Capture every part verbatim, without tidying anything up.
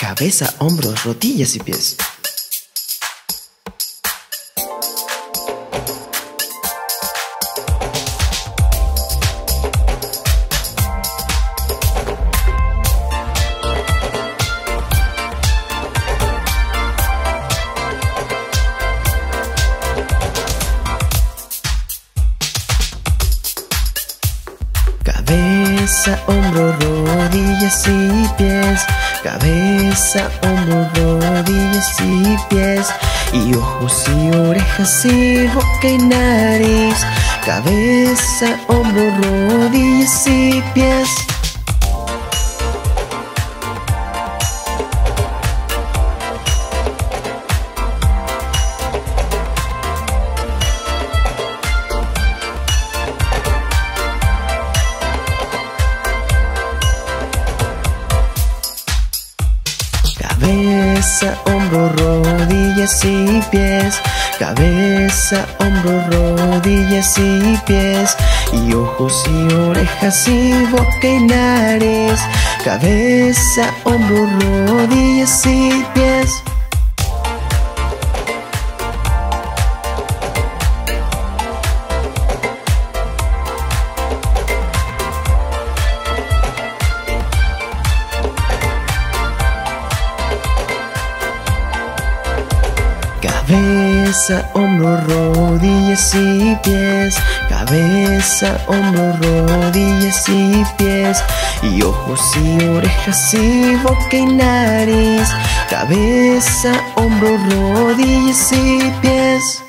cabeza, hombros, rodillas y pies. Cabeza, hombro, rodillas y pies. Cabeza, hombro, rodillas y pies. Y ojos y orejas y boca y nariz. Cabeza, hombro, rodillas y pies. Cabeza, hombro, rodillas y pies. Cabeza, hombro, rodillas y pies. Y ojos y orejas y boca y nariz. Cabeza, hombro, rodillas y pies. Cabeza, hombro, rodillas y pies. Cabeza, hombro, rodillas y pies. Y ojos y orejas y boca y nariz. Cabeza, hombro, rodillas y pies.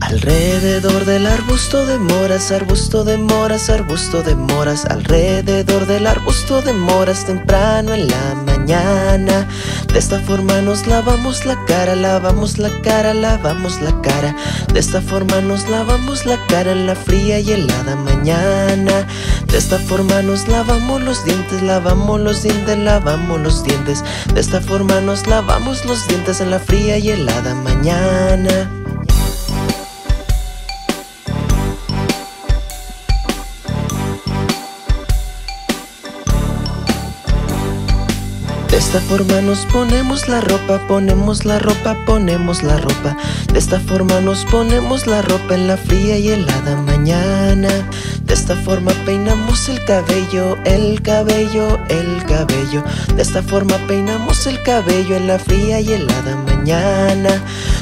Alrededor del arbusto de moras, arbusto de moras, arbusto de moras. Alrededor del arbusto de moras temprano en la mañana. De esta forma nos lavamos la cara, lavamos la cara, lavamos la cara. De esta forma nos lavamos la cara en la fría y helada mañana. De esta forma nos lavamos los dientes, lavamos los dientes, lavamos los dientes. De esta forma nos lavamos los dientes en la fría y helada mañana. De esta forma nos ponemos la ropa, ponemos la ropa, ponemos la ropa. De esta forma nos ponemos la ropa en la fría y helada mañana. De esta forma peinamos el cabello, el cabello, el cabello. De esta forma peinamos el cabello en la fría y helada mañana.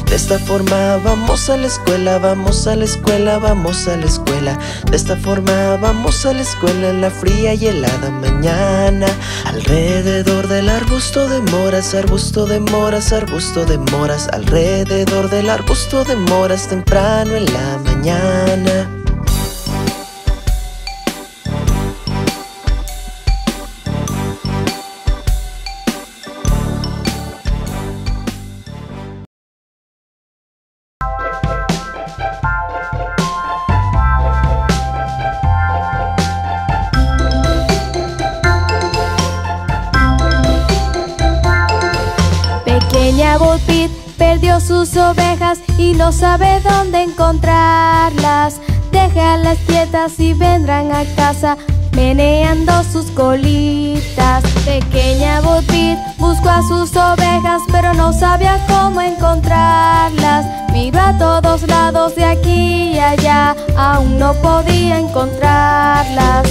De esta forma vamos a la escuela, vamos a la escuela, vamos a la escuela. De esta forma vamos a la escuela en la fría y helada mañana. Alrededor del arbusto Arbusto de moras, arbusto de moras, arbusto de moras. Alrededor del arbusto de moras temprano en la mañana. Pequeña Bo Peep perdió sus ovejas y no sabe dónde encontrarlas. Déjalas quietas y vendrán a casa meneando sus colitas. Pequeña Bo Peep buscó a sus ovejas pero no sabía cómo encontrarlas. Miró a todos lados de aquí y allá, aún no podía encontrarlas.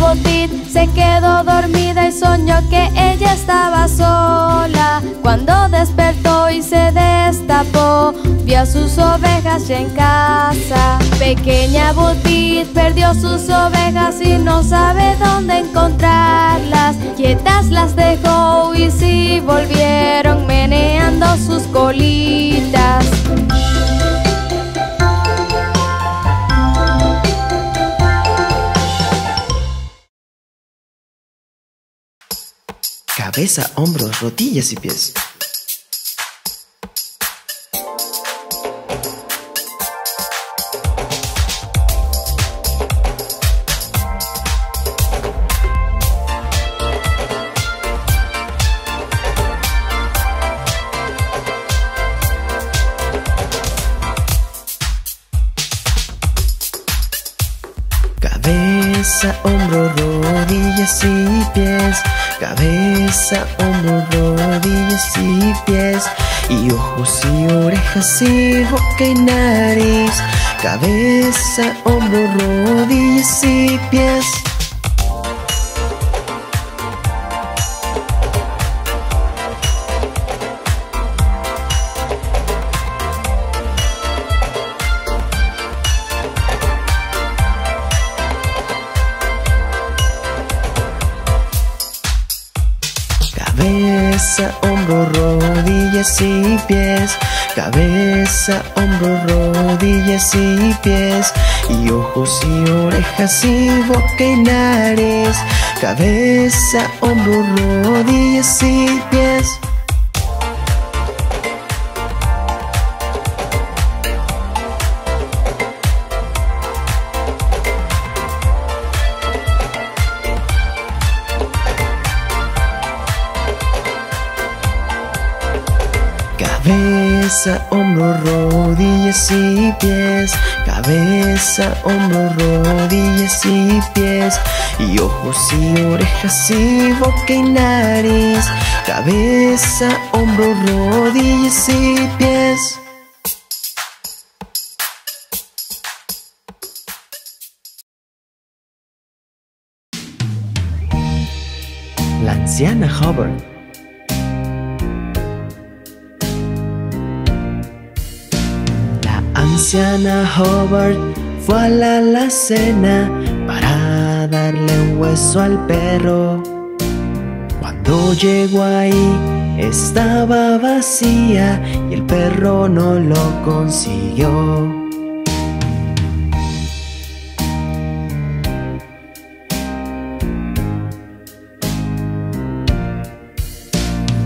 Bo Peep se quedó dormida y soñó que ella estaba sola. Cuando despertó y se destapó, vio a sus ovejas ya en casa. Pequeña Bo Peep perdió sus ovejas y no sabe dónde encontrarlas. Quietas las dejó y sí volvieron meneando sus colitas. Cabeza, hombros, rodillas y pies. cabeza, hombro, rodillas y pies. Cabeza, hombro, rodillas y pies. Y ojos y orejas y boca y nariz. Cabeza, hombro, rodillas y pies. Cabeza, hombro, rodillas y pies. Cabeza, hombro, rodillas y pies. Y ojos y orejas y boca y nariz. Cabeza, hombro, rodillas y pies. Cabeza, hombro, rodillas y pies. Cabeza, hombro, rodillas y pies. Y ojos y orejas y boca y nariz. Cabeza, hombro, rodillas y pies. La anciana Hubbard. La anciana Hubbard fue a la alacena para darle un hueso al perro. Cuando llegó ahí estaba vacía y el perro no lo consiguió.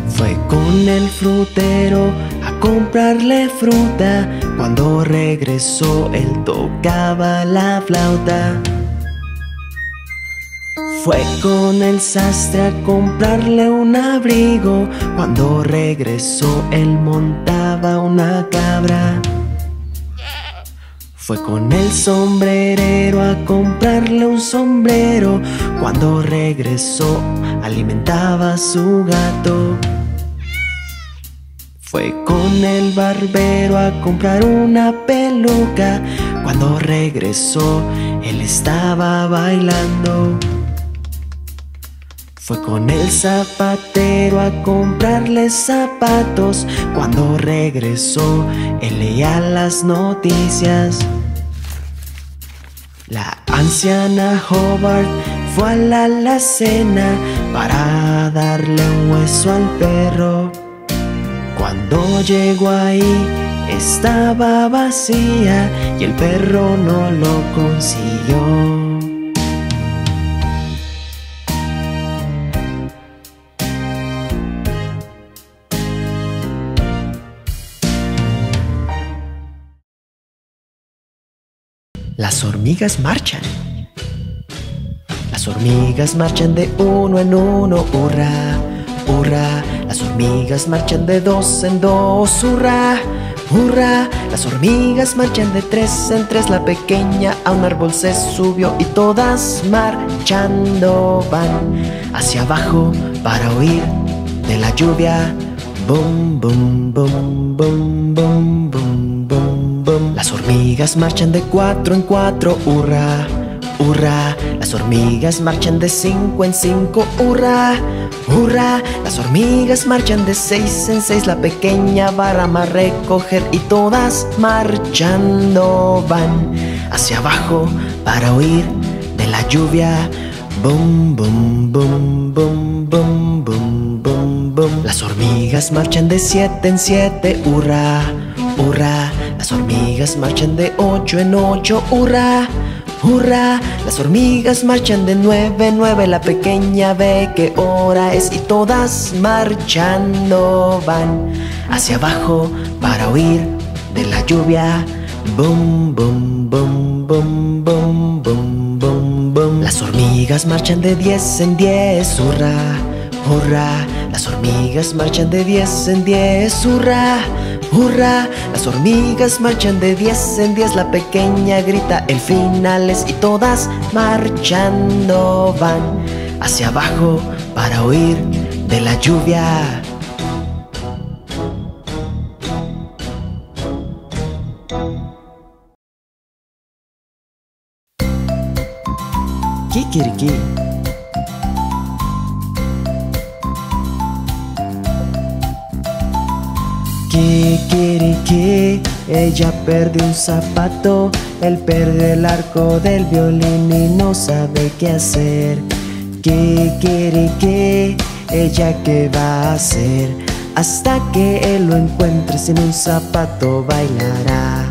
Fue con el frutero a comprarle fruta. Cuando regresó, él tocaba la flauta. Fue con el sastre a comprarle un abrigo. Cuando regresó, él montaba una cabra. Fue con el sombrerero a comprarle un sombrero. Cuando regresó, alimentaba a su gato. Fue con el barbero a comprar una peluca. Cuando regresó, él estaba bailando. Fue con el zapatero a comprarle zapatos. Cuando regresó, él leía las noticias. La anciana Hubbard fue a la alacena para darle un hueso al perro. Cuando llegó ahí estaba vacía y el perro no lo consiguió. Las hormigas marchan. Las hormigas marchan de uno en uno, hurra, hurra. Las hormigas marchan de dos en dos, hurra, hurra. Las hormigas marchan de tres en tres. La pequeña a un árbol se subió y todas marchando van hacia abajo para huir de la lluvia. Bum, bum, bum, bum, bum, bum, bum, bum. Las hormigas marchan de cuatro en cuatro, hurra, hurra. Las hormigas marchan de cinco en cinco, hurra, hurra. Las hormigas marchan de seis en seis. La pequeña barra a recoger y todas marchando van hacia abajo para huir de la lluvia. Bum, bum, bum, bum, bum, bum, bum, bum. Las hormigas marchan de siete en siete, hurra, hurra. Las hormigas marchan de ocho en ocho, hurra, hurra. Las hormigas marchan de nueve en nueve. La pequeña ve qué hora es y todas marchando van hacia abajo para huir de la lluvia. Bum, bum, bum, bum, bum, bum, bum, bum. Las hormigas marchan de diez en diez, hurra, hurra. Las hormigas marchan de diez en diez, hurra, ¡Hurra! Las hormigas marchan de diez en diez. La pequeña grita en finales y todas marchando van hacia abajo para huir de la lluvia. Kikiriki. Kikiriki, ella perdió un zapato, él perdió el arco del violín y no sabe qué hacer. Kikiriki, ella qué va a hacer, hasta que él lo encuentre sin un zapato bailará.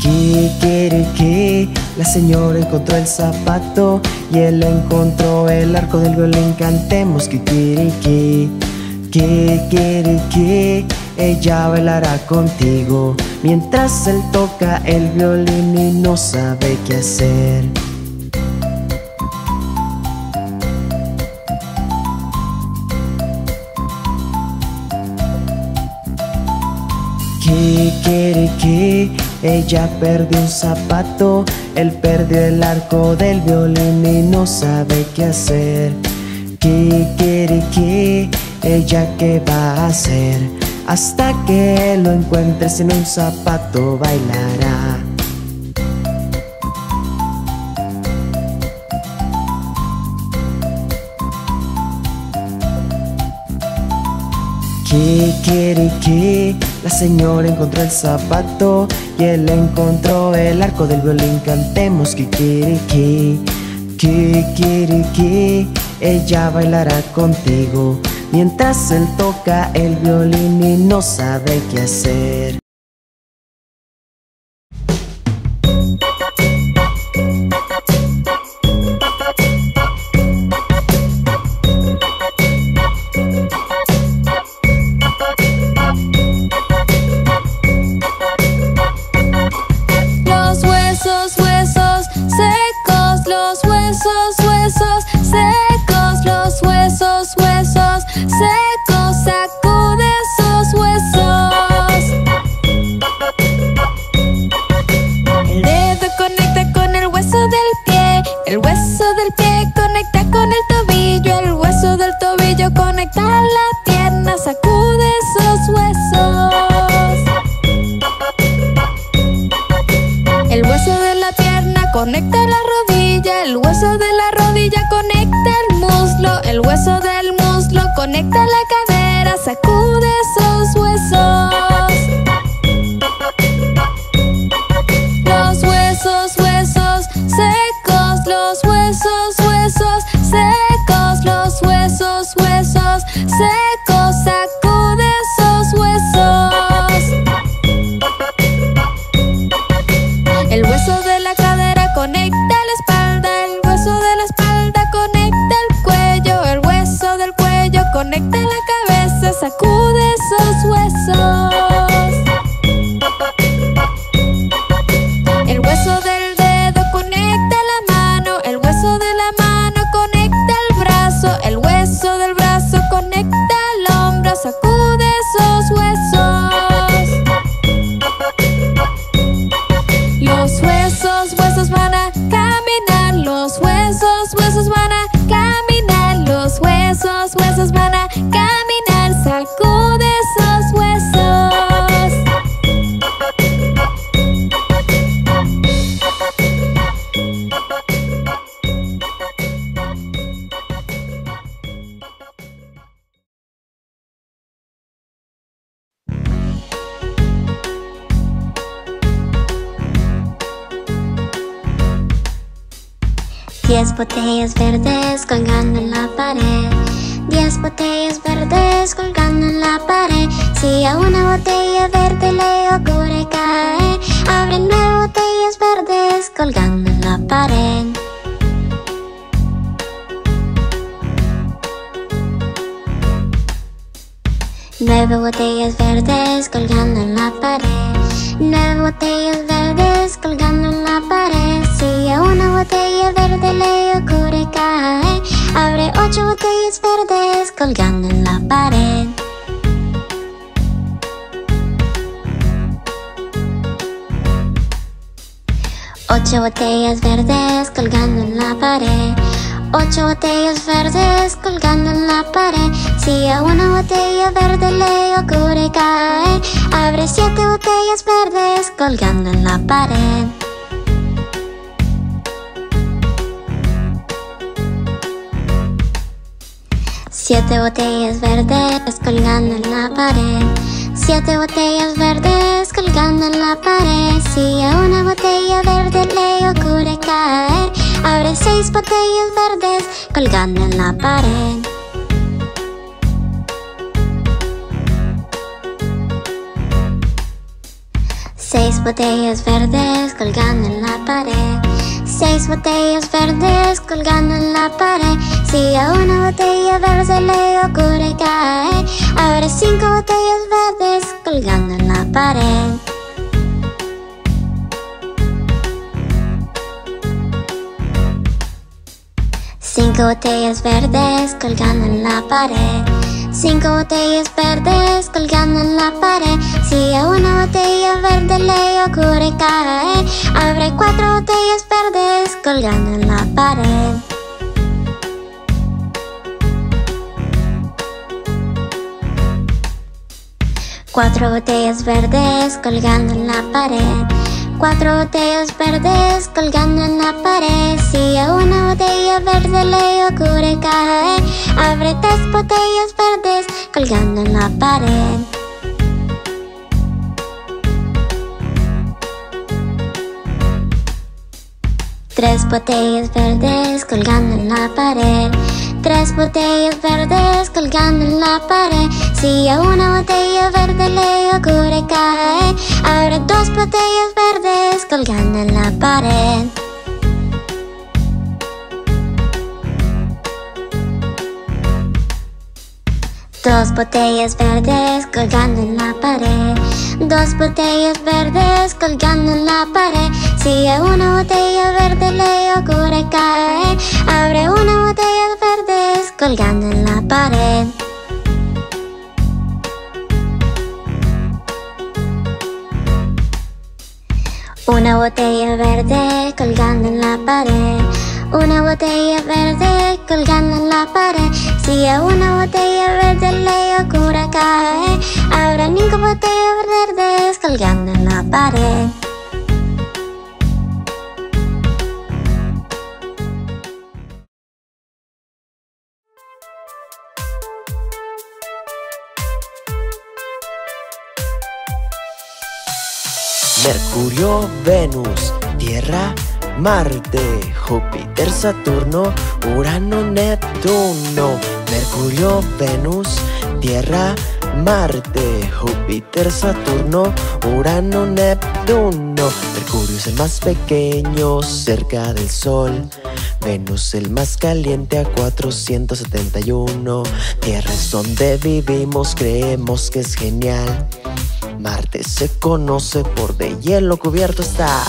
Kikiriki, la señora encontró el zapato y él encontró el arco del violín. Cantemos kikiriki, kikiriki, ella bailará contigo mientras él toca el violín y no sabe qué hacer. Kikiriki, ella perdió un zapato, él perdió el arco del violín y no sabe qué hacer. Kikiriki, ella qué va a hacer, hasta que lo encuentre sin un zapato bailará. Kikiriki, la señora encontró el zapato y él encontró el arco del violín. Cantemos kikiriki, kikiriki, ella bailará contigo mientras él toca el violín y no sabe qué hacer. Diez botellas verdes colgando en la pared, diez botellas verdes colgando en la pared. Si a una botella verde le ocurre caer, abre nueve botellas verdes colgando en la pared. Nueve botellas verdes colgando en la pared, nueve botellas verdes colgando en la pared. Si a una botella verde flores verdes colgando en la pared. Ocho botellas verdes colgando en la pared. Ocho botellas verdes colgando en la pared. Si a una botella verde le ocurre caer, abre siete botellas verdes colgando en la pared. Siete botellas verdes colgando en la pared. Siete botellas verdes colgando en la pared. Si a una botella verde le ocurre caer, abre seis botellas verdes colgando en la pared. Seis botellas verdes colgando en la pared. Seis botellas verdes colgando en la pared. Si a una botella verde le ocurre caer, abre cinco botellas verdes colgando en la pared. Cinco botellas verdes colgando en la pared. Cinco botellas verdes colgando en la pared. Si a una botella verde le ocurre caer, abre cuatro botellas verdes colgando en la pared. Cuatro botellas verdes colgando en la pared. Cuatro botellas verdes colgando en la pared. Si a una botella verde le ocurre caer, abre tres botellas verdes colgando en la pared. Tres botellas verdes colgando en la pared. Tres botellas verdes colgando en la pared. Si a una botella verde le ocurre caer, abre dos botellas verdes colgando en la pared. Dos botellas verdes colgando en la pared. Dos botellas verdes colgando en la pared. Si a una botella verde le ocurre caer, abre una botella verde colgando en la pared. Una botella verde colgando en la pared. Una botella verde colgando en la pared. Si a una botella verde le ocurre caer, habrá cinco botellas verdes colgando en la pared. Mercurio, Venus, Tierra, Marte, Júpiter, Saturno, Urano, Neptuno. Mercurio, Venus, Tierra, Marte, Júpiter, Saturno, Urano, Neptuno. Mercurio es el más pequeño cerca del Sol. Venus el más caliente a cuatrocientos setenta y uno. Tierra es donde vivimos, creemos que es genial. Marte se conoce por de hielo cubierto estar.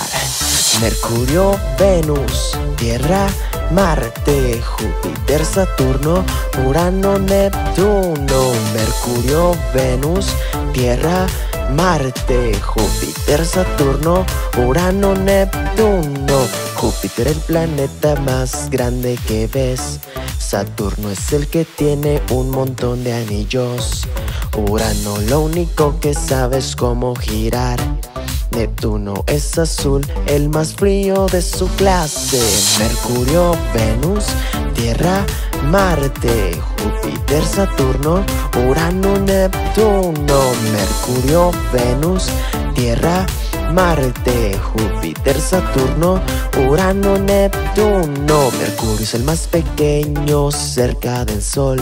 Mercurio, Venus, Tierra, Marte, Júpiter, Saturno, Urano, Neptuno. Mercurio, Venus, Tierra, Marte, Júpiter, Saturno, Urano, Neptuno. Júpiter el planeta más grande que ves. Saturno es el que tiene un montón de anillos. Urano lo único que sabes cómo girar. Neptuno es azul, el más frío de su clase. Mercurio, Venus, Tierra, Marte, Júpiter, Saturno, Urano, Neptuno. Mercurio, Venus, Tierra, Marte, Júpiter, Saturno, Urano, Neptuno. Mercurio es el más pequeño cerca del Sol.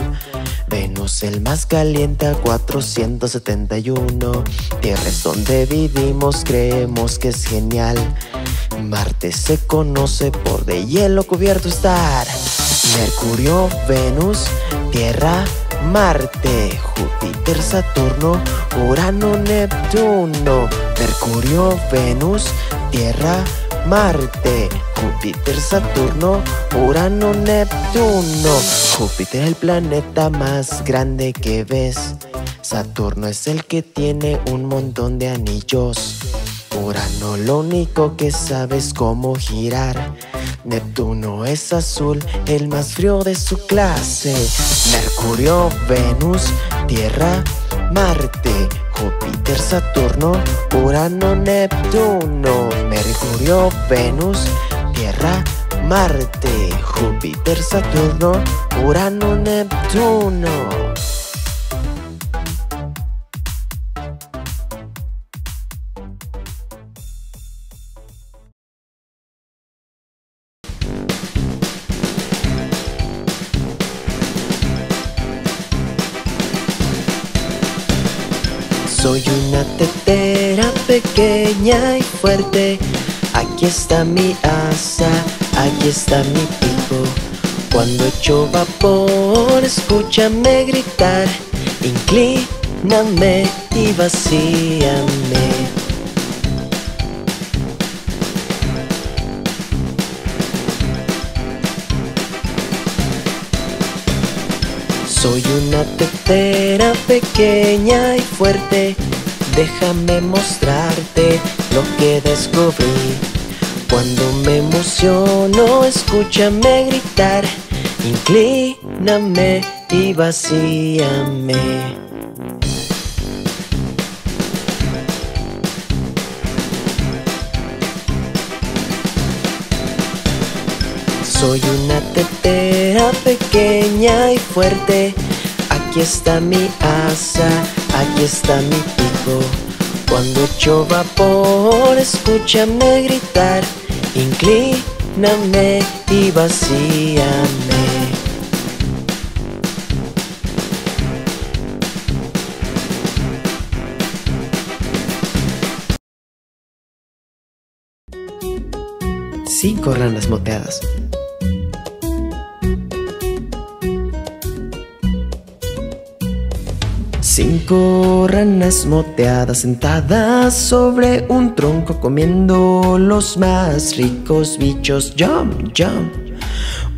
Venus el más caliente a cuatrocientos setenta y uno. Tierra es donde vivimos, creemos que es genial. Marte se conoce por de hielo cubierto estar. Mercurio, Venus, Tierra, Marte, Júpiter, Saturno, Urano, Neptuno. Mercurio, Venus, Tierra, Marte, Júpiter, Saturno, Urano, Neptuno. Júpiter es el planeta más grande que ves. Saturno es el que tiene un montón de anillos. Urano lo único que sabes cómo girar. Neptuno es azul, el más frío de su clase. Mercurio, Venus, Tierra, Marte. Júpiter, Saturno, Urano, Neptuno. Mercurio, Venus, Tierra, Marte. Júpiter, Saturno, Urano, Neptuno. Soy una tetera pequeña y fuerte. Aquí está mi asa, aquí está mi pico. Cuando echo vapor, escúchame gritar. Inclíname y vacíame. Soy una tetera pequeña y fuerte. Déjame mostrarte lo que descubrí. Cuando me emociono, escúchame gritar. Inclíname y vacíame. Soy una tetera pequeña y fuerte. Aquí está mi asa, aquí está mi pico. Cuando echo vapor, escúchame gritar. Inclíname y vacíame. Cinco ranas moteadas. Cinco ranas moteadas sentadas sobre un tronco comiendo los más ricos bichos. Jump, jump.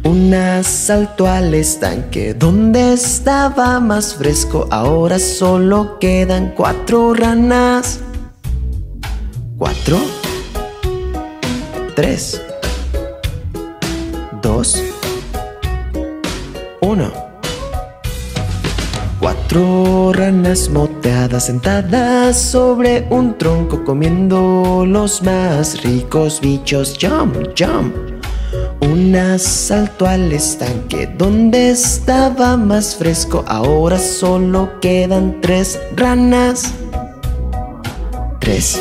Una saltó al estanque donde estaba más fresco. Ahora solo quedan cuatro ranas. Cuatro, tres, dos, uno. Cuatro ranas moteadas sentadas sobre un tronco comiendo los más ricos bichos. Jump, jump. Una saltó al estanque donde estaba más fresco. Ahora solo quedan tres ranas. Tres,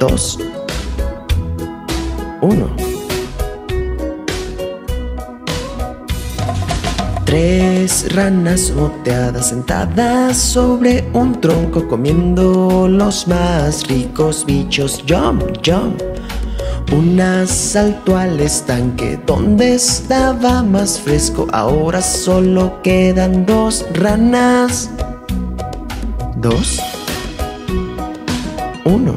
dos, uno. Tres ranas moteadas sentadas sobre un tronco comiendo los más ricos bichos. Jump, jump. Una saltó al estanque donde estaba más fresco. Ahora solo quedan dos ranas. Dos, uno.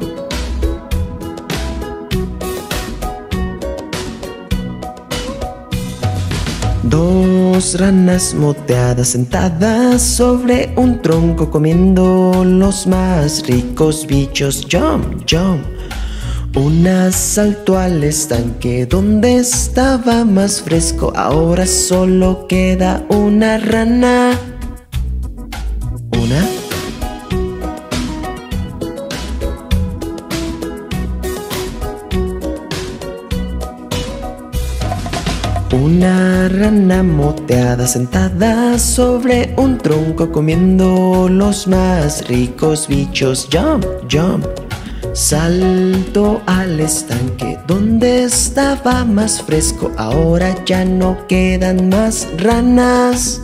Dos. Dos ranas moteadas sentadas sobre un tronco comiendo los más ricos bichos. Jump, jump. Una saltó al estanque donde estaba más fresco. Ahora solo queda una rana. Una. Una rana moteada sentada sobre un tronco comiendo los más ricos bichos. Jump, jump. Saltó al estanque donde estaba más fresco. Ahora ya no quedan más ranas.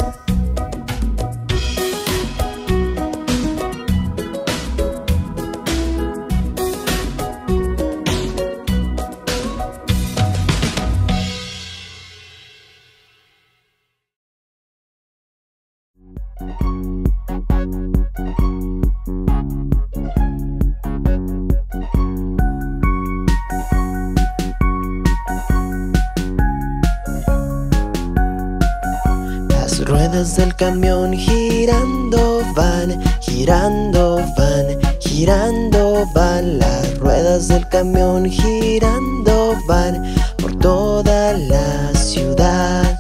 Las ruedas del camión girando van, girando van, girando van. Las ruedas del camión girando van por toda la ciudad.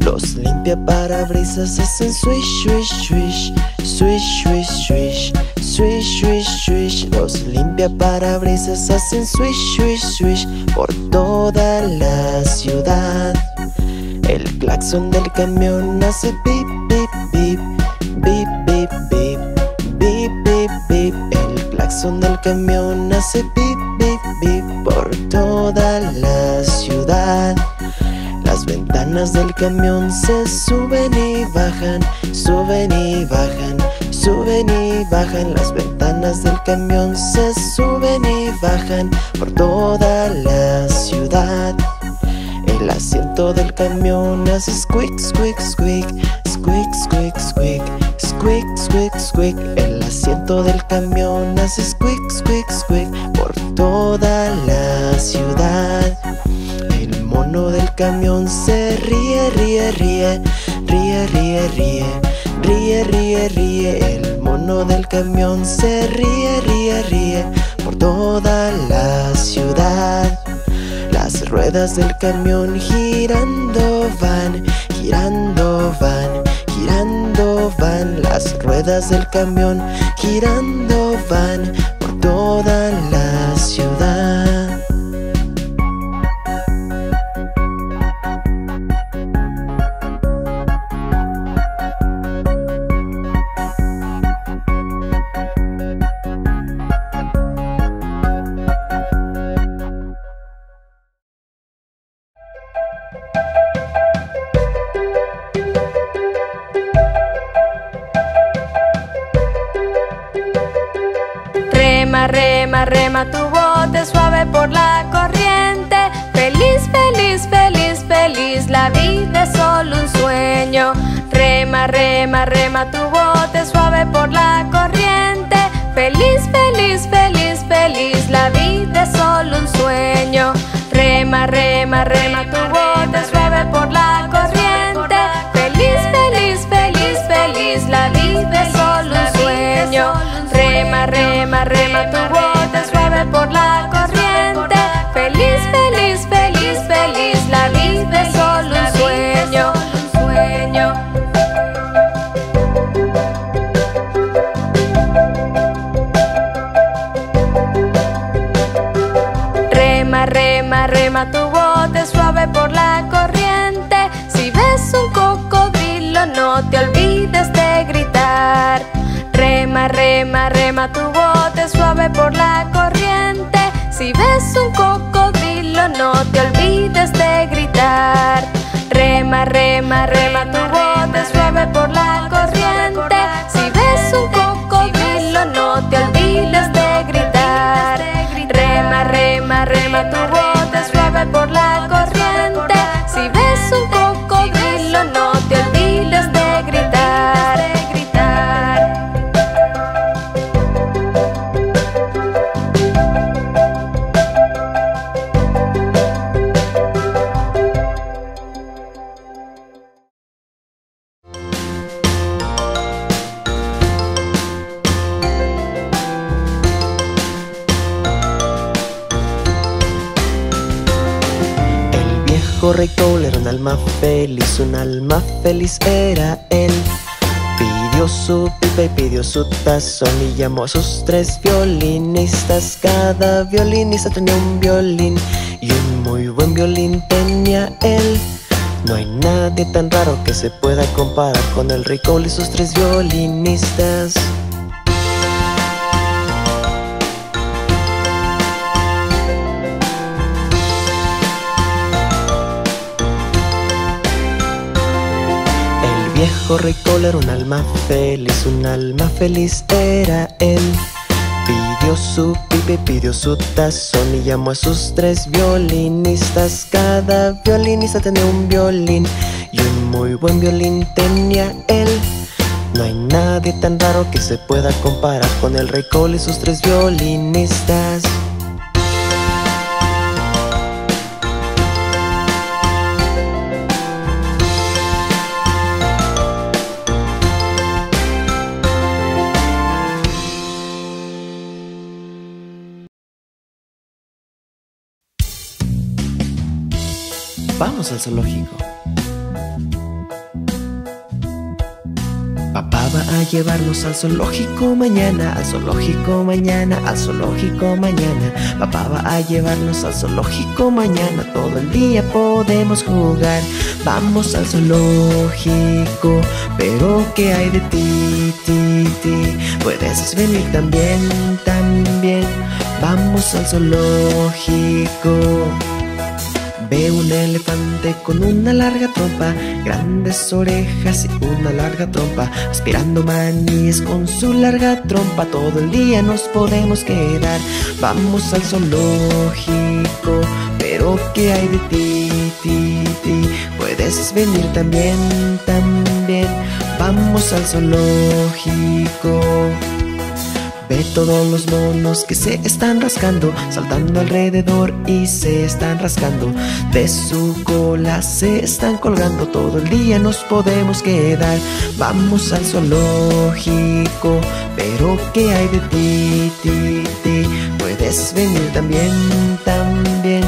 Los limpiaparabrisas hacen swish, swish, swish, swish, swish, swish, swish, swish, swish. Los limpiaparabrisas hacen swish, swish, swish por toda la ciudad. El claxon del camión hace beep, beep, beep, beep, beep, beep, beep, beep, beep. El claxon del camión hace beep, beep, beep por toda la ciudad. Las ventanas del camión se suben y bajan, suben y bajan, suben y bajan. Las ventanas del camión se suben y bajan por toda la ciudad. El asiento del camión hace squeak, squeak, squeak, squeak, squeak, squeak, squeak, squeak, squeak. El asiento del camión hace squeak, squeak, squeak por toda la ciudad. El mono del camión se ríe, ríe, ríe, ríe, ríe, ríe, ríe, ríe, ríe. El mono del camión se ríe, ríe, ríe por toda la ciudad. Las ruedas del camión girando van, girando van, girando van. Las ruedas del camión girando van por toda la ciudad. Rema, rema tu bote suave por la corriente. Feliz, feliz, feliz, feliz, la vida es solo un sueño. Rema, rema, rema tu bote suave por la corriente. Feliz, feliz, feliz, feliz, la vida es solo un sueño. Rema, rema, rema tu bote suave por la corriente. Feliz, feliz, feliz, feliz, la vida es solo un sueño. Rema, rema, rema tu bote suave por la corriente. Feliz, feliz, feliz, feliz, la vida es solo un sueño, un sueño. Rema, rema, rema tu bote suave por la corriente. Si ves un cocodrilo no te olvides de gritar. Rema, rema, rema tu bote suave por la corriente. Si ves un cocodrilo no te olvides de gritar. Rema, rema, rema tu bote suave por la corriente. Si ves un cocodrilo no te olvides de gritar. Rema, rema, rema tu bote suave por la corriente. Si ves un cocodrilo no te olvides de gritar. Rey Cole era un alma feliz, un alma feliz era él. Pidió su pipa y pidió su tazón y llamó a sus tres violinistas. Cada violinista tenía un violín y un muy buen violín tenía él. No hay nadie tan raro que se pueda comparar con el Rey Cole y sus tres violinistas. El viejo Rey Cole era un alma feliz, un alma feliz era él. Pidió su pipa y pidió su tazón y llamó a sus tres violinistas. Cada violinista tenía un violín y un muy buen violín tenía él. No hay nadie tan raro que se pueda comparar con el Rey Cole y sus tres violinistas. Vamos al zoológico. Papá va a llevarnos al zoológico mañana, al zoológico mañana, al zoológico mañana. Papá va a llevarnos al zoológico mañana, todo el día podemos jugar. Vamos al zoológico, pero ¿qué hay de ti, ti, ti? Puedes venir también, también. Vamos al zoológico. Ve un elefante con una larga trompa, grandes orejas y una larga trompa, aspirando maníes con su larga trompa, todo el día nos podemos quedar. Vamos al zoológico, pero ¿qué hay de ti, ti, ti? Puedes venir también, también. Vamos al zoológico. Ve todos los monos que se están rascando, saltando alrededor y se están rascando. De su cola se están colgando, todo el día nos podemos quedar. Vamos al zoológico, pero ¿qué hay de ti, ti, ti? Puedes venir también, también.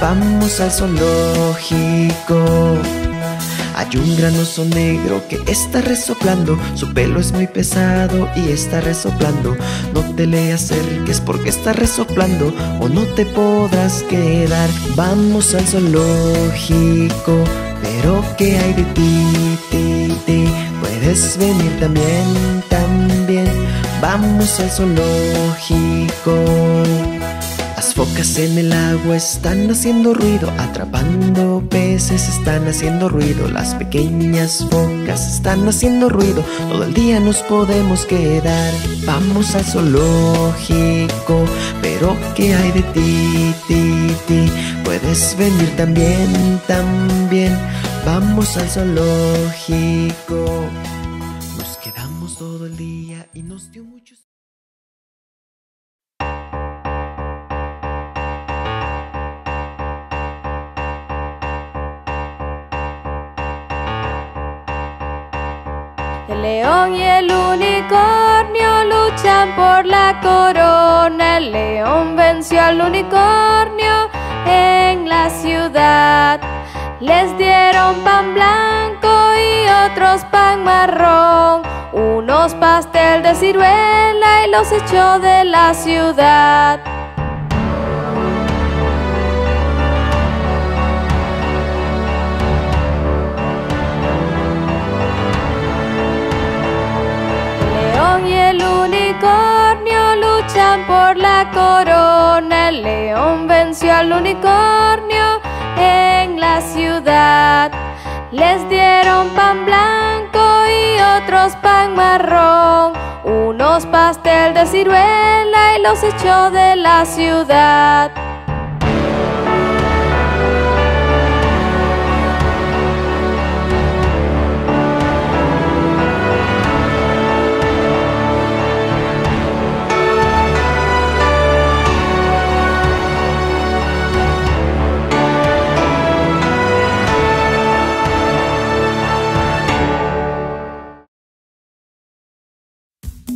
Vamos al zoológico. Hay un gran oso negro que está resoplando, su pelo es muy pesado y está resoplando. No te le acerques porque está resoplando o no te podrás quedar. Vamos al zoológico, pero ¿qué hay de ti, ti, ti? Puedes venir también, también. Vamos al zoológico. Las focas en el agua están haciendo ruido, atrapando peces están haciendo ruido. Las pequeñas focas están haciendo ruido, todo el día nos podemos quedar. Vamos al zoológico, pero ¿qué hay de ti, ti, ti? Puedes venir también, también. Vamos al zoológico. Nos quedamos todo el día y nos dio mucho... El león y el unicornio luchan por la corona. El león venció al unicornio en la ciudad. Les dieron pan blanco y otros pan marrón, unos pastel de ciruela y los echó de la ciudad. Y el unicornio luchan por la corona. El león venció al unicornio en la ciudad. Les dieron pan blanco y otros pan marrón, unos pastel de ciruela y los echó de la ciudad.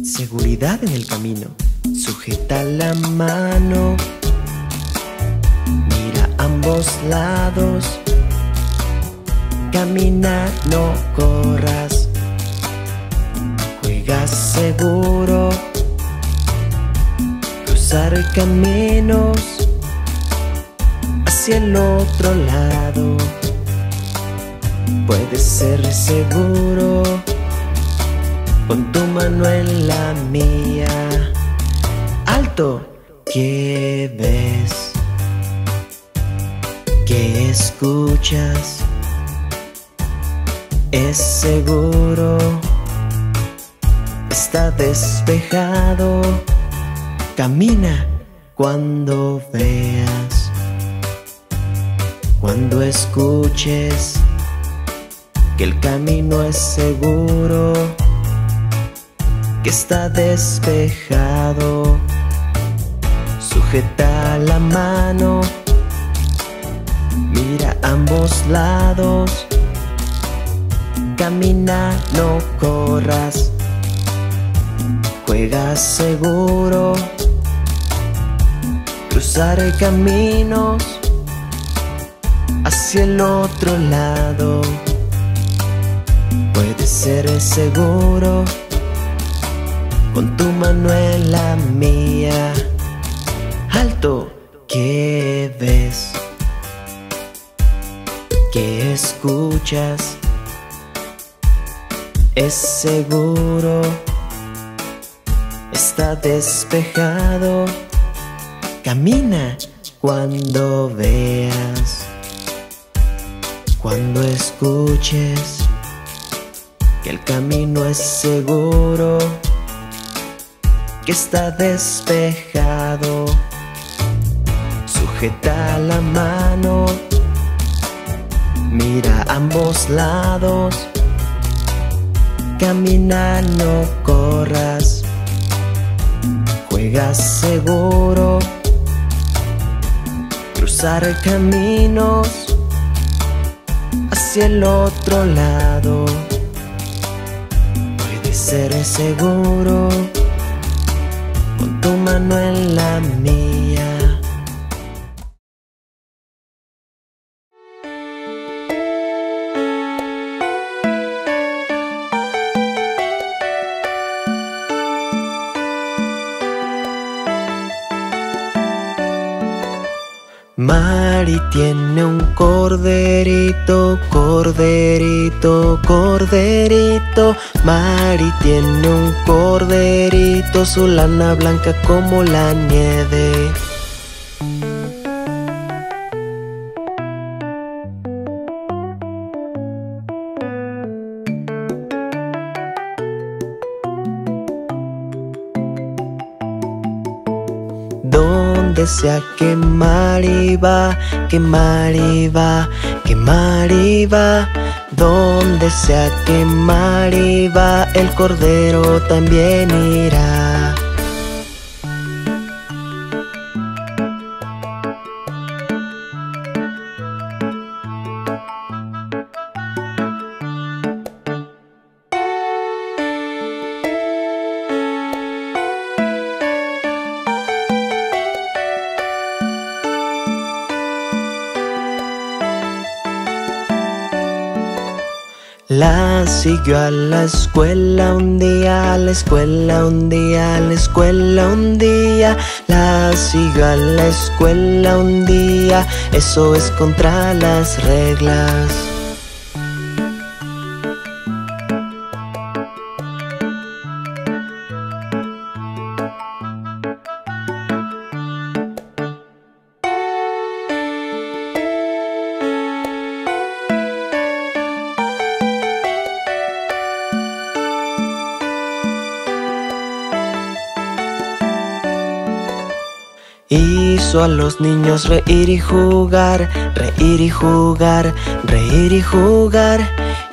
Seguridad en el camino. Sujeta la mano, mira a ambos lados, camina, no corras, juega seguro. Cruzar caminos hacia el otro lado, puedes ser seguro. Pon tu mano en la mía. Alto. ¿Qué ves? ¿Qué escuchas? Es seguro. Está despejado. Camina cuando veas, cuando escuches que el camino es seguro, que está despejado. Sujeta la mano, mira a ambos lados, camina, no corras, juega seguro. Cruzar caminos hacia hacia el otro lado. Puedes ser seguro con tu mano en la mía. Alto, ¿qué ves? ¿Qué escuchas? Es seguro, está despejado. Camina cuando veas, cuando escuches que el camino es seguro, que está despejado. Sujeta la mano, mira a ambos lados. Camina, no corras, juega seguro. Cruzar caminos hacia el otro lado. Puedes ser seguro con tu mano en la mía. Mari tiene un corderito, corderito, corderito. Mari tiene un corderito, su lana blanca como la nieve. Donde sea que Mari va, que Mari va, que Mari va. Donde sea que Mari va, el cordero también irá. La siguió a la escuela un día, a la escuela un día, a la escuela un día. La siguió a la escuela un día, eso es contra las reglas. Hizo a los niños reír y jugar, reír y jugar, reír y jugar.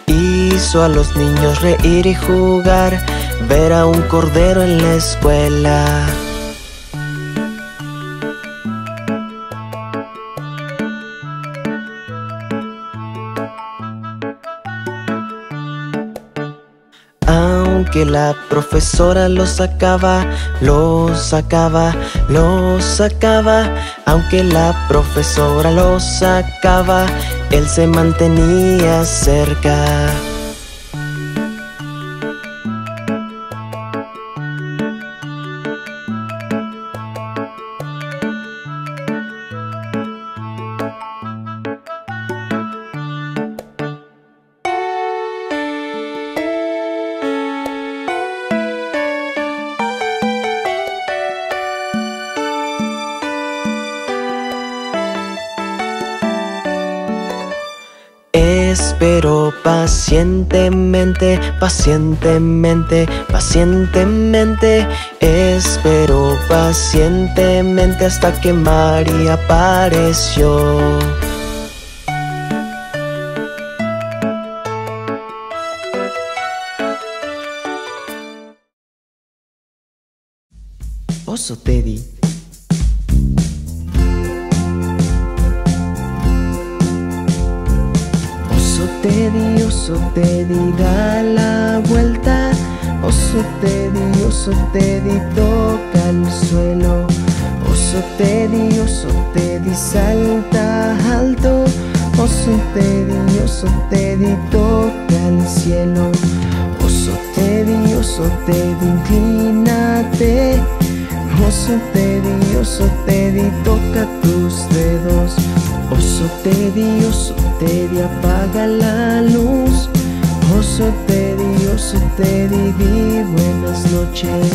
Hizo a los niños reír y jugar, ver a un cordero en la escuela. Que la profesora los sacaba, los sacaba, los sacaba. Aunque la profesora los sacaba, él se mantenía cerca. Esperó pacientemente, pacientemente, pacientemente. Esperó pacientemente hasta que Mari apareció. Oso Teddy. Teddy, oso Teddy, da la vuelta. Oso Teddy, oso Teddy, toca el suelo. Oso Teddy, oso Teddy, salta alto. Oso te di, toca al cielo. Oso te di, oso te di, inclínate. Oso te di, oso te di, toca tus dedos. Oso te di, oso te di, apaga la luz. Oso te di, oso te di, di buenas noches.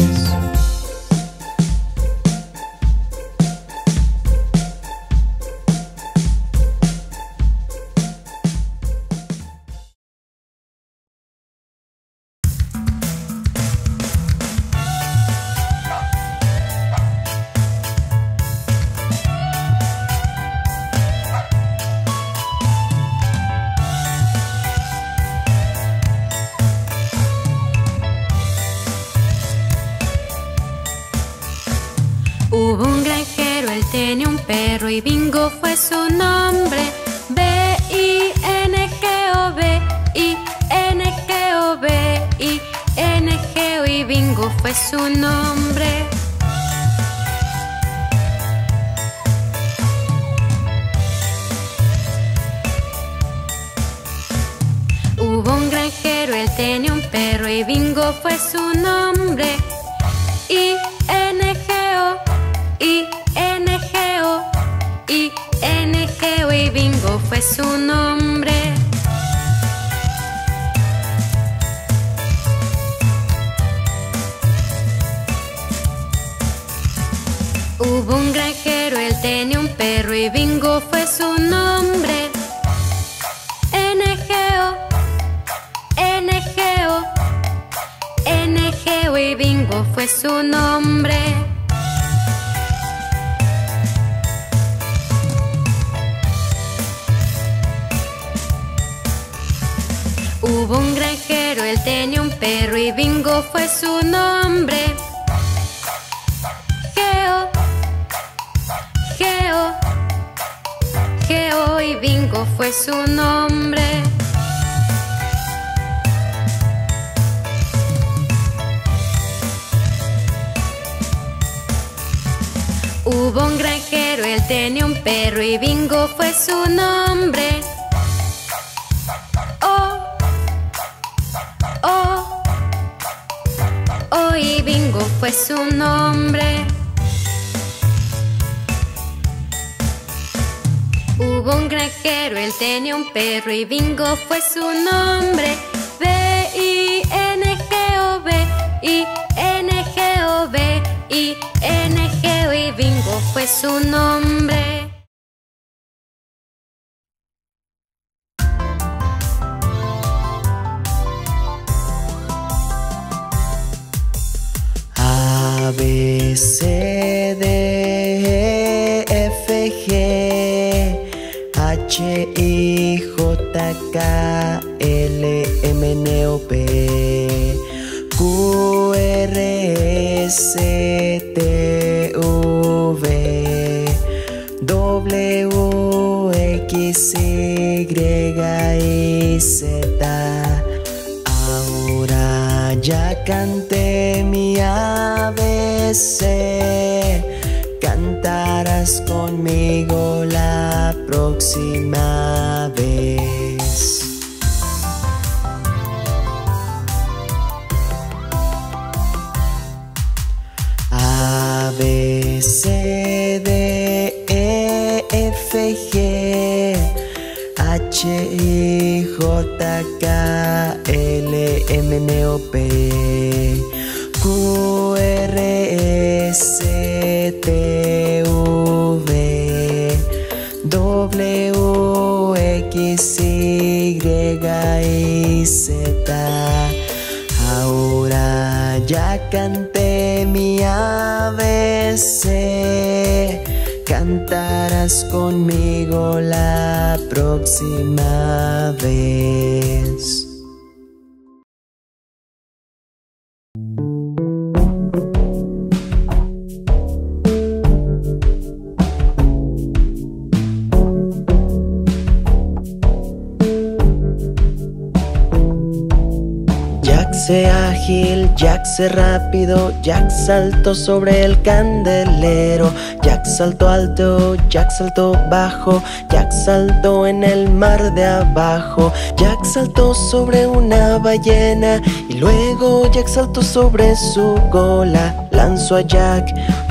Jack ágil, Jack se rápido, Jack saltó sobre el candelero. Jack saltó alto, Jack saltó bajo, Jack saltó en el mar de abajo. Jack saltó sobre una ballena y luego Jack saltó sobre su cola. Lanzó a Jack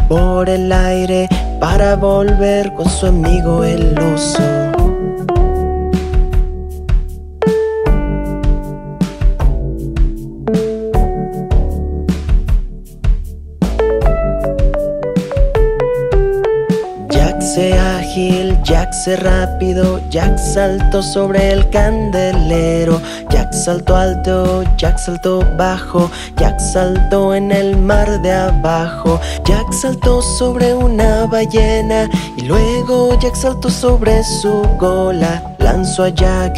por el aire para volver con su amigo el oso. Jack se rápido, Jack saltó sobre el candelero. Jack saltó alto, Jack saltó bajo, Jack saltó en el mar de abajo. Jack saltó sobre una ballena y luego Jack saltó sobre su cola. Lanzó a Jack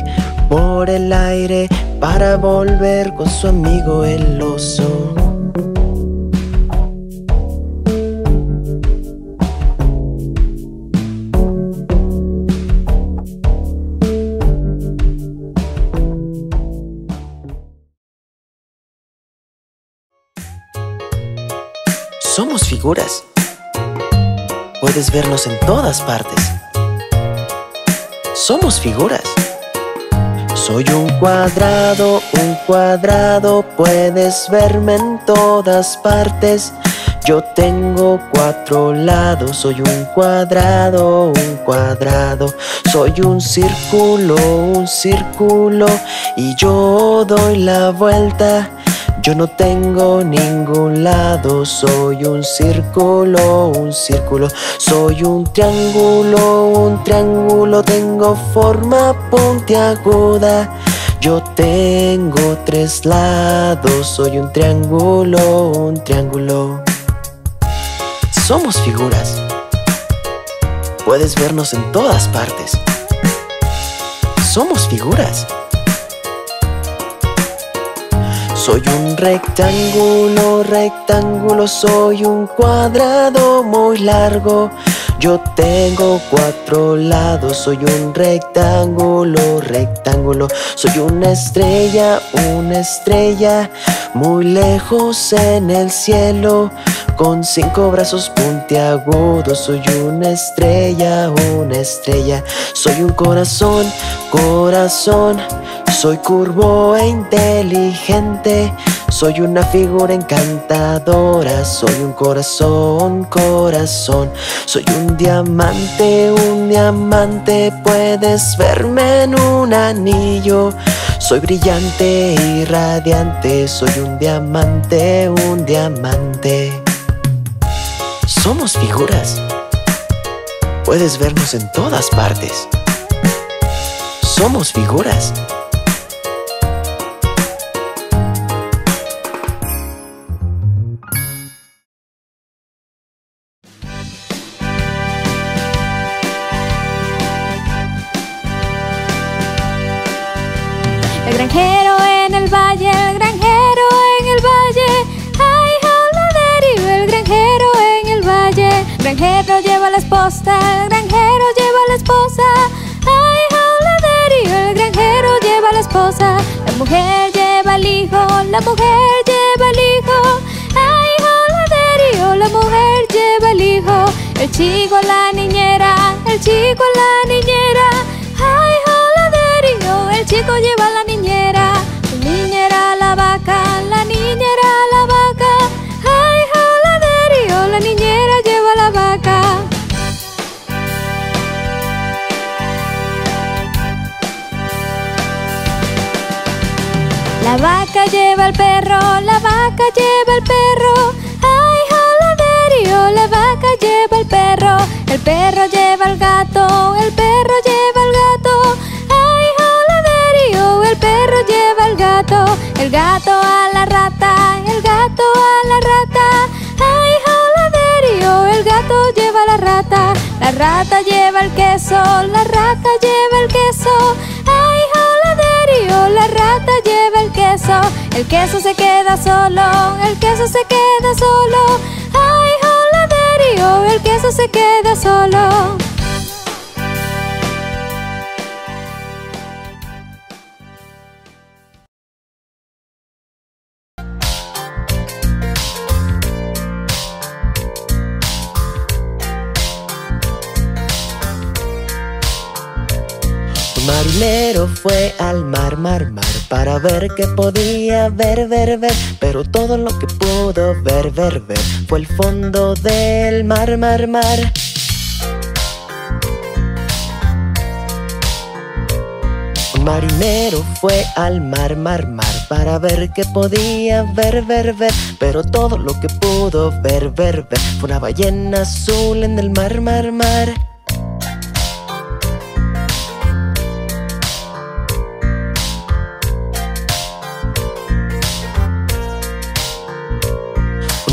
por el aire para volver con su amigo el oso. Somos figuras. Puedes vernos en todas partes. Somos figuras. Soy un cuadrado, un cuadrado. Puedes verme en todas partes. Yo tengo cuatro lados. Soy un cuadrado, un cuadrado. Soy un círculo, un círculo. Y yo doy la vuelta. Yo no tengo ningún lado, soy un círculo, un círculo. Soy un triángulo, un triángulo, tengo forma puntiaguda. Yo tengo tres lados, soy un triángulo, un triángulo. Somos figuras. Puedes vernos en todas partes. Somos figuras. Soy un rectángulo, rectángulo, soy un cuadrado muy largo. Yo tengo cuatro lados, soy un rectángulo, rectángulo. Soy una estrella, una estrella, muy lejos en el cielo. Con cinco brazos puntiagudos, soy una estrella, una estrella. Soy un corazón, corazón. Soy curvo e inteligente. Soy una figura encantadora. Soy un corazón, corazón. Soy un diamante, un diamante. Puedes verme en un anillo. Soy brillante y radiante. Soy un diamante, un diamante. Somos figuras. Puedes vernos en todas partes. Somos figuras. El granjero en el valle, el granjero en el valle, ay, jaladero, el granjero en el valle. El granjero lleva la esposa, el granjero lleva la esposa, ay, jaladero, el granjero lleva la esposa. La mujer lleva al hijo, la mujer lleva al hijo, ay, jaladero, la mujer lleva al hijo. El chico a la niñera, el chico a la niñera, ay, jaladero, el chico lleva a la niñera. La niñera la vaca, la niñera la vaca, ay, jaladerío, la niñera lleva la vaca. La vaca lleva al perro, la vaca lleva al perro, ay, jaladerío, la vaca lleva al perro. El perro lleva al gato, el perro lleva al gato, el perro lleva al gato. El gato a la rata, el gato a la rata, ay, jaladerío, el gato lleva a la rata. La rata lleva el queso, la rata lleva el queso, ay, jaladerío, la rata lleva el queso. El queso se queda solo, el queso se queda solo, ay, jaladerío, el queso se queda solo. marinero fue al mar, mar, mar, para ver qué podía ver, ver, ver. Pero todo lo que pudo ver, ver, ver fue el fondo del mar, mar, mar. Marinero fue al mar, mar, mar, para ver qué podía ver, ver, ver. Pero todo lo que pudo ver, ver, ver fue una ballena azul en el mar, mar, mar.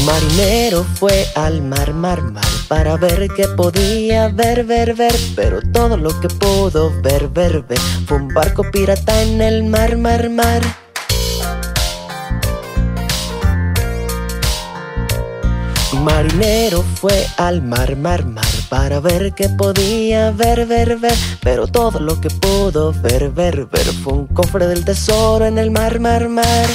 Marinero fue al mar, mar, mar, para ver qué podía ver, ver, ver. Pero todo lo que pudo ver, ver, ver fue un barco pirata en el mar, mar, mar. Marinero fue al mar, mar, mar, para ver qué podía ver, ver, ver. Pero todo lo que pudo ver, ver, ver fue un cofre del tesoro en el mar, mar, mar.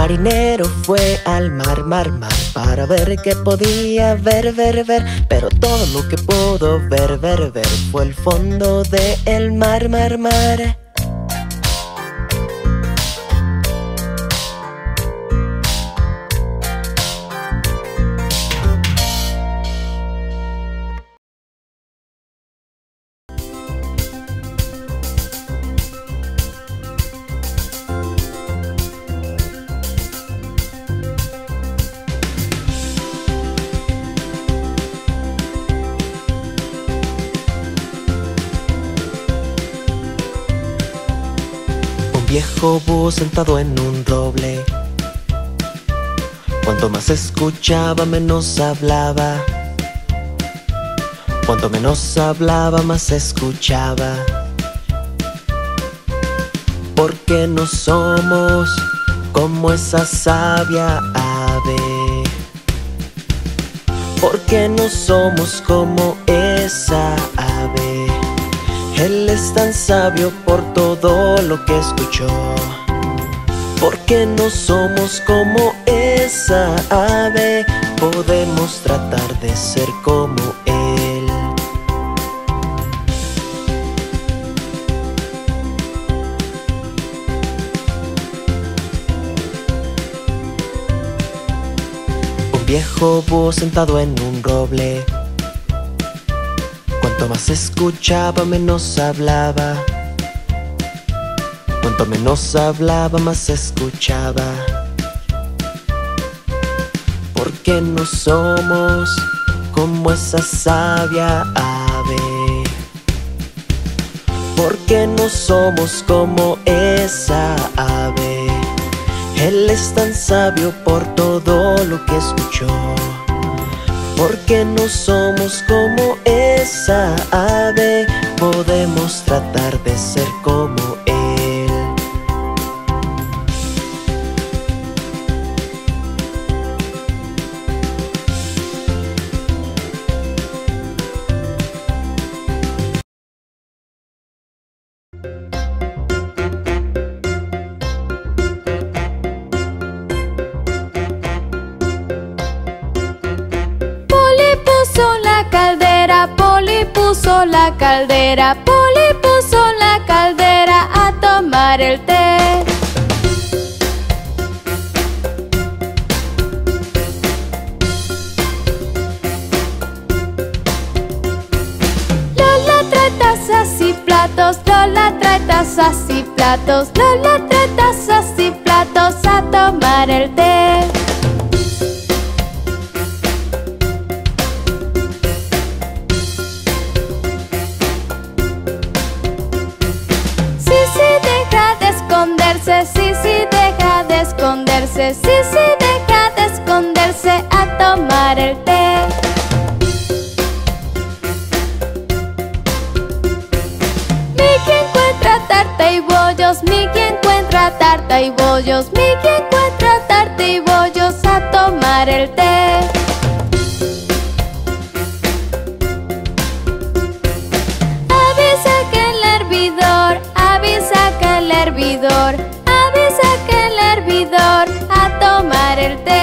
Marinero fue al mar, mar, mar, para ver qué podía ver, ver, ver. Pero todo lo que pudo ver, ver, ver fue el fondo del mar, mar, mar. Viejo búho sentado en un roble. Cuanto más escuchaba, menos hablaba. Cuanto menos hablaba, más escuchaba. Porque no somos como esa sabia ave. Porque no somos como esa ave. Él es tan sabio por todo lo que escuchó. Porque no somos como esa ave, podemos tratar de ser como él. Un viejo búho sentado en un roble. Cuanto más escuchaba, menos hablaba. Cuanto menos hablaba, más escuchaba. Porque no somos como esa sabia ave. Porque no somos como esa ave. Él es tan sabio por todo lo que escuchó. Porque no somos como esa ave, podemos tratar de ser como él. Poli puso la caldera, Poli puso la caldera a tomar el té. Lola trae tazas y platos, Lola trae tazas y platos, Lola trae tazas y platos a tomar el té. Sisi deja de esconderse, Sisi deja de esconderse a tomar el té. Miki encuentra tarta y bollos, Miki encuentra tarta y bollos, Miki encuentra tarta y bollos a tomar el té. Avisa que el hervidor, avisa que el hervidor, a tomar el té.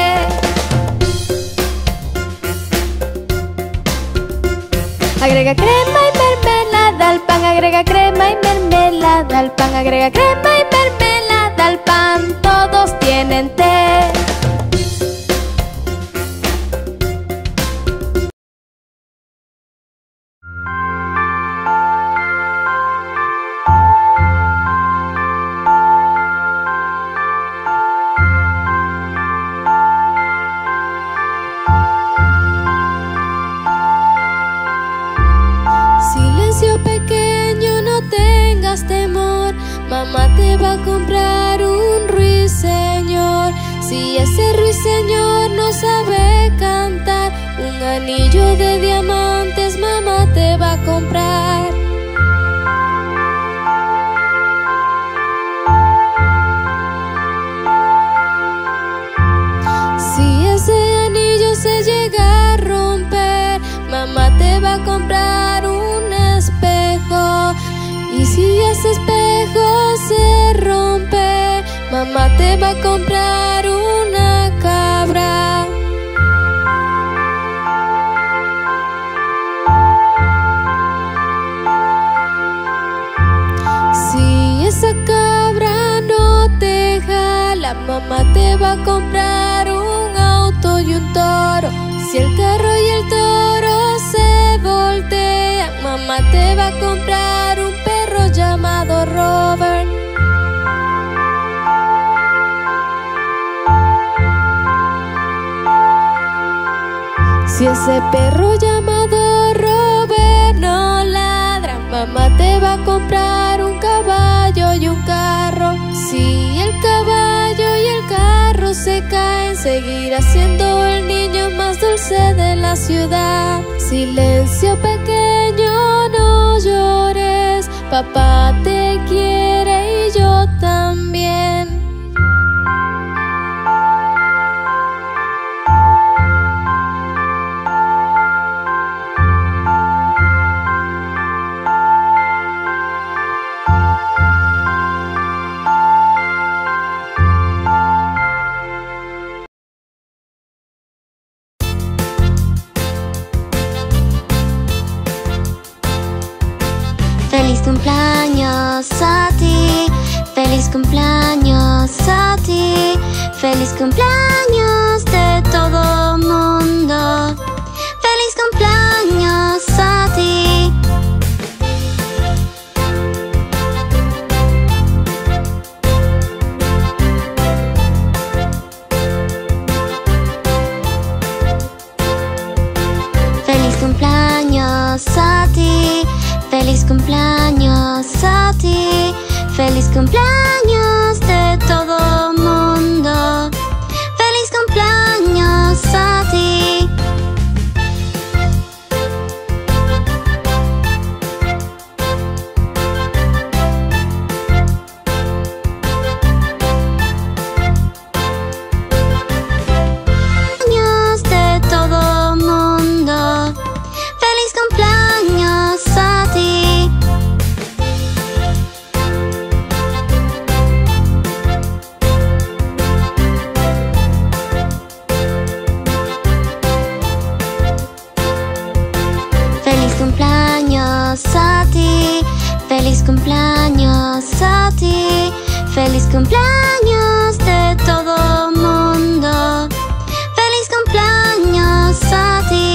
Agrega crema y mermelada al pan, agrega crema y mermelada al pan, agrega crema y mermelada al pan. Todos tienen té. Mamá te va a comprar un ruiseñor. Si ese ruiseñor no sabe cantar, un anillo de diamantes mamá te va a comprar. Si ese anillo se llega a romper, mamá te va a comprar un espejo. Y si ese espejo se rompe, mamá te va a comprar una cabra. Si esa cabra no te jala, mamá te va a comprar un auto y un toro. Si el carro y el toro se voltean, mamá te va a comprar un perro llamado Robert. Si ese perro llamado Robert no ladra, mamá te va a comprar un caballo y un carro. Si el caballo y el carro se caen, seguirá siendo el niño más dulce de la ciudad. Silencio pequeño, no llores, papá te quiere y yo también. Cumpleaños a ti, feliz cumpleaños de todo mundo, feliz cumpleaños a ti. Feliz cumpleaños a ti, feliz cumpleaños a ti. ¡Feliz cumpleaños de todo mundo! ¡Feliz cumpleaños a ti! ¡Cumpleaños de todo mundo! ¡Feliz cumpleaños a ti! A ti, feliz cumpleaños a ti, feliz cumpleaños de todo mundo, feliz cumpleaños a ti.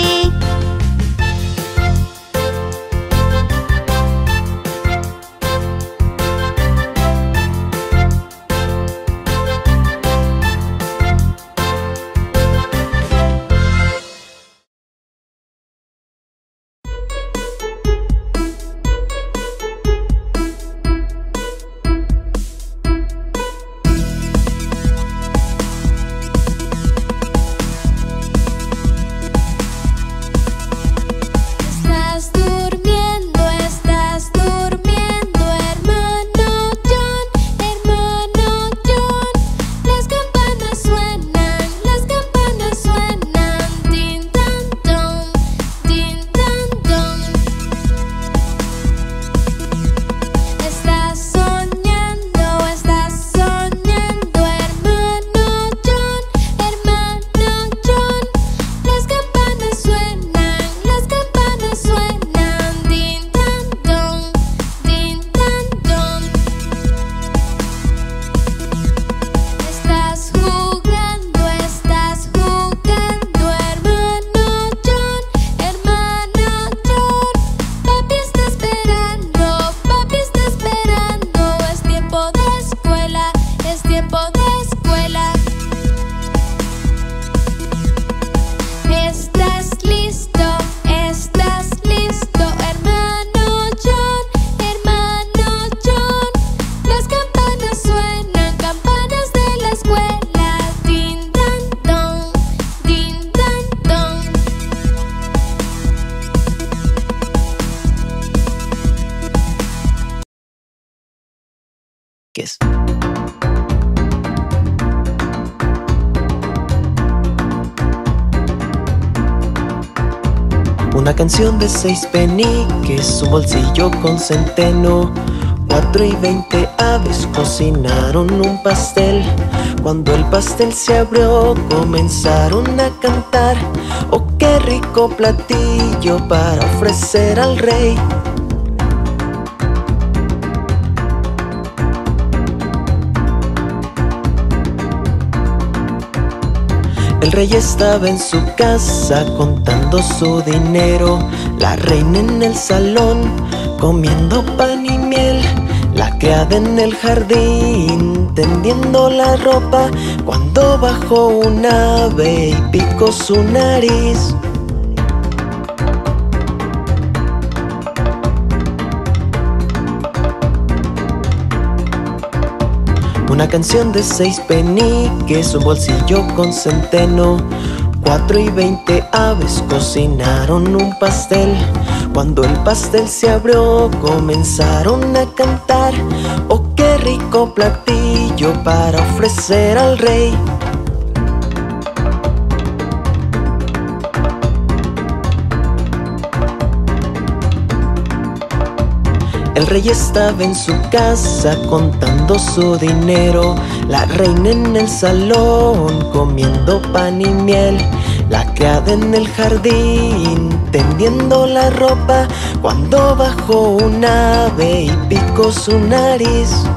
Vázquez. Una canción de seis peniques, un bolsillo con centeno, cuatro y veinte aves cocinaron un pastel. Cuando el pastel se abrió comenzaron a cantar: oh, qué rico platillo para ofrecer al rey. El rey estaba en su casa contando su dinero, la reina en el salón comiendo pan y miel, la criada en el jardín tendiendo la ropa, cuando bajó un ave y picó su nariz. Una canción de seis peniques, un bolsillo con centeno, cuatro y veinte aves cocinaron un pastel. Cuando el pastel se abrió comenzaron a cantar: oh, qué rico platillo para ofrecer al rey. El rey estaba en su casa contando su dinero, la reina en el salón comiendo pan y miel, la criada en el jardín tendiendo la ropa, cuando bajó un ave y picó su nariz.